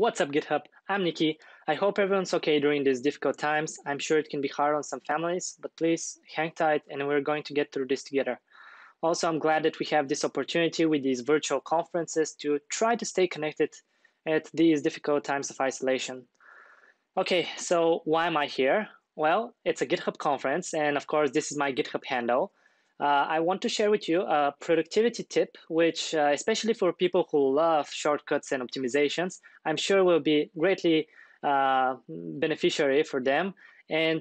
What's up, GitHub? I'm Nikki. I hope everyone's okay during these difficult times. I'm sure it can be hard on some families, but please hang tight and we're going to get through this together. Also, I'm glad that we have this opportunity with these virtual conferences to try to stay connected at these difficult times of isolation. Okay, so why am I here? Well, it's a GitHub conference, and of course, this is my GitHub handle. I want to share with you a productivity tip, which especially for people who love shortcuts and optimizations, I'm sure will be greatly beneficiary for them and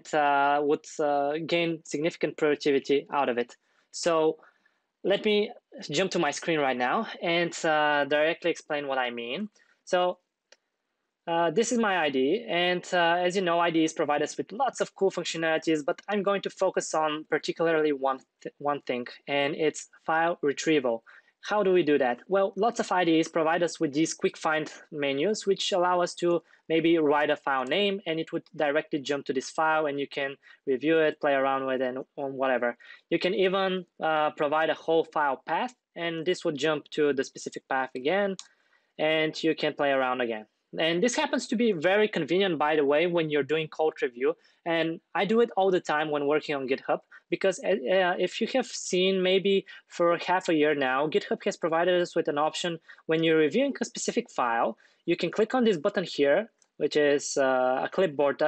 would gain significant productivity out of it. So let me jump to my screen right now and directly explain what I mean. So this is my IDE, and as you know, IDEs provide us with lots of cool functionalities, but I'm going to focus on particularly one thing, and it's file retrieval. How do we do that? Well, lots of IDEs provide us with these quick find menus, which allow us to maybe write a file name, and it would directly jump to this file, and you can review it, play around with it, and whatever. You can even provide a whole file path, and this would jump to the specific path again, and you can play around again. And this happens to be very convenient, by the way, when you're doing code review. And I do it all the time when working on GitHub, because if you have seen, maybe for half a year now, GitHub has provided us with an option when you're reviewing a specific file, you can click on this button here, which is a clipboard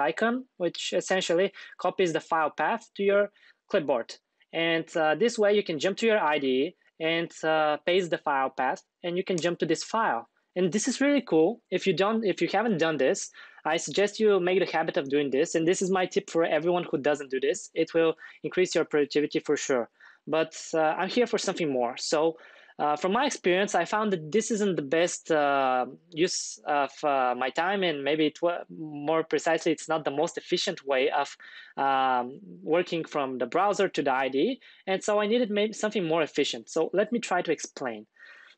icon, which essentially copies the file path to your clipboard. And this way you can jump to your IDE and paste the file path, and you can jump to this file. And this is really cool. If you haven't done this, I suggest you make the habit of doing this. And this is my tip for everyone who doesn't do this. It will increase your productivity for sure. But I'm here for something more. So from my experience, I found that this isn't the best use of my time, and maybe more precisely, it's not the most efficient way of working from the browser to the IDE. And so I needed maybe something more efficient. So let me try to explain.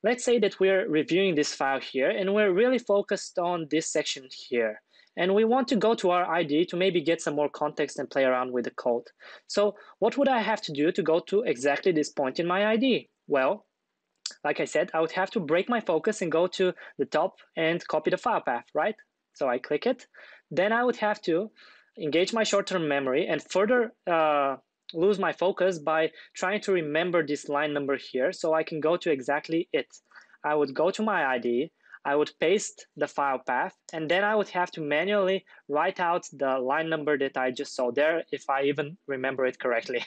Let's say that we're reviewing this file here, and we're really focused on this section here. And we want to go to our IDE to maybe get some more context and play around with the code. So what would I have to do to go to exactly this point in my IDE? Well, like I said, I would have to break my focus and go to the top and copy the file path, right? So I click it. Then I would have to engage my short-term memory and further lose my focus by trying to remember this line number here so I can go to exactly it. I would go to my IDE, I would paste the file path, and then I would have to manually write out the line number that I just saw there, if I even remember it correctly.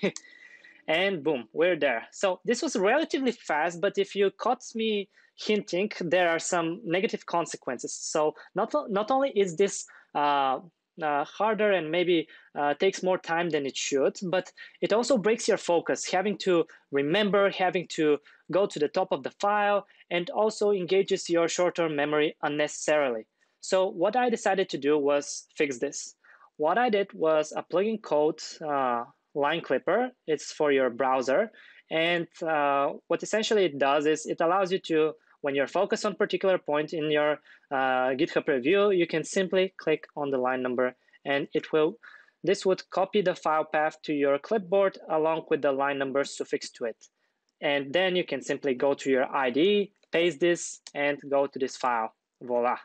And boom, we're there. So this was relatively fast, but if you caught me hinting, there are some negative consequences. So not only is this harder and maybe takes more time than it should, but it also breaks your focus, having to remember, having to go to the top of the file, and also engages your short-term memory unnecessarily. So what I decided to do was fix this. What I did was a plugin called Line Clipper. It's for your browser, and what essentially it does is it allows you to, when you're focused on a particular point in your GitHub review, you can simply click on the line number, and it will. This would copy the file path to your clipboard along with the line number suffixed to it. And then you can simply go to your IDE, paste this, and go to this file. Voila.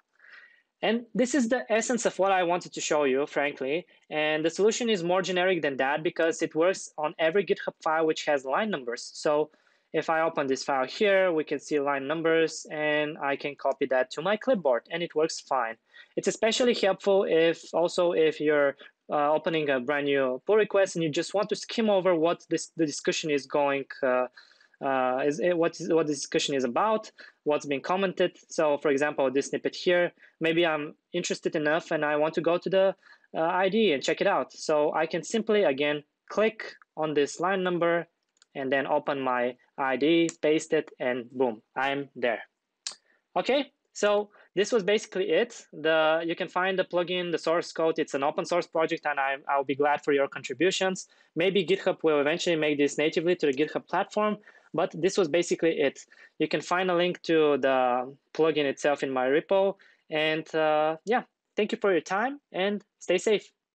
And this is the essence of what I wanted to show you, frankly. And the solution is more generic than that because it works on every GitHub file which has line numbers. So if I open this file here, we can see line numbers, and I can copy that to my clipboard, and it works fine. It's especially helpful if you're opening a brand new pull request and you just want to skim over what the discussion is about, what's being commented. So for example, this snippet here, maybe I'm interested enough and I want to go to the IDE and check it out. So I can simply, again, click on this line number and then open my IDE, paste it, and boom, I'm there. Okay, so this was basically it. You can find the plugin, the source code. It's an open source project, and I'll be glad for your contributions. Maybe GitHub will eventually make this natively to the GitHub platform, but this was basically it. You can find a link to the plugin itself in my repo. And yeah, thank you for your time, and stay safe.